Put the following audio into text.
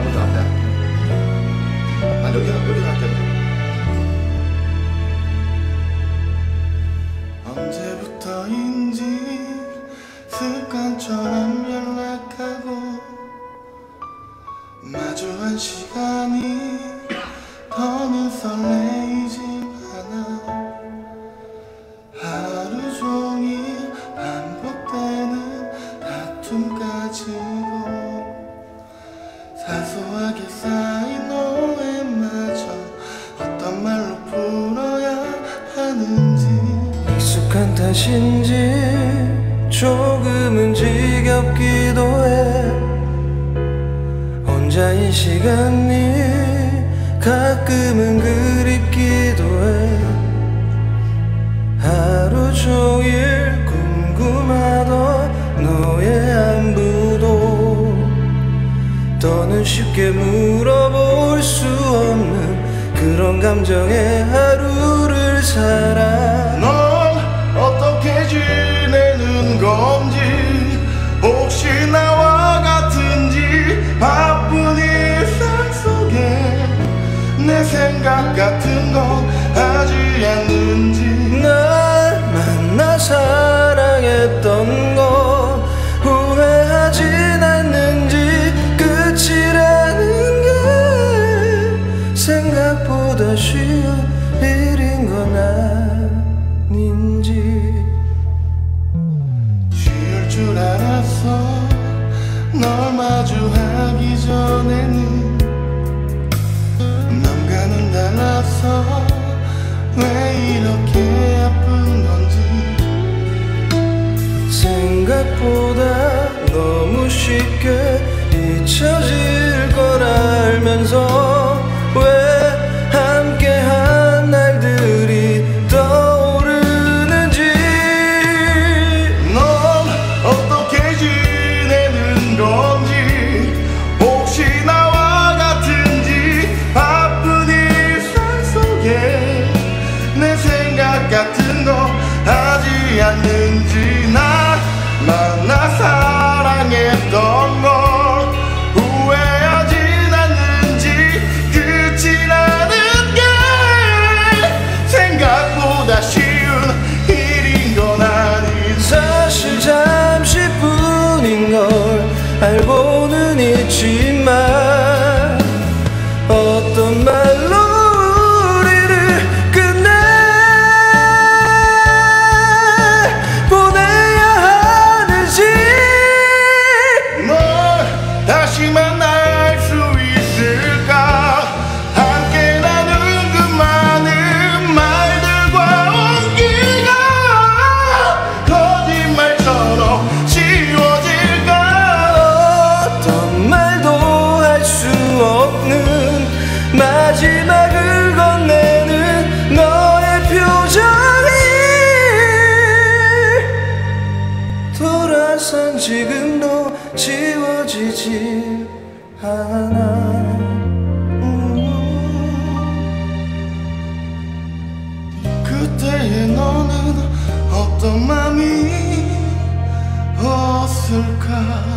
가보자. 난 여기 갈게. 언제부터인지 습관처럼 연락하고 마주한 시간이 더는 설레이지 않아. 하루 종일 반복되는 다툼 가지고 사소하게 쌓인 오해마저 어떤 말로 풀어야 하는지 익숙한 탓인지 조금은 지겹기도 해. 혼자인 시간이 가끔은 그립기도 해. 하루 종일 궁금하던 너의 안부도 더는 쉽게 물어볼 수 없는 그런 감정의 하루를 살아. 넌 어떻게 지내는 건지 혹시 나와 같은지 바쁜 일상 속에 내 생각 같은 건 하지 않는지. 날 만나 사랑했던 건 후회하진 않는지. 끝이라는 게 생각보다 쉬운 일인 건 아닌지. 쉬울 줄 알았어. 널 마주하기 전에는 남과는 달라서 왜 이렇게 아픈 건지. 생각보다 너무 쉽게 잊혀질 걸 알면서 왜 함께한 날들이 떠오르는지. 넌 어떻게 지내는 건지 혹시 나와 같은지 바쁜 일상 속에 내 생각 같은 거 하지 않는지. 나 만나 사랑했던 걸 후회하진 않는지. 끝이라는 게 생각보다 쉬운 일인 건 아니지. 사실 잠시뿐인 걸 알고는 있지만 어떤 말로 우리를 끝내보내야 하는지. 널 다시 만날 수 있을까. 함께 나눈 그 많은 말들과 온기가 거짓말처럼 쉬워질까. 어떤 말도 할 수 없는 마지막을 건네는 너의 표정이 돌아선 지금도 지워지지 않아. 그때의 너는 어떤 마음이 었을까.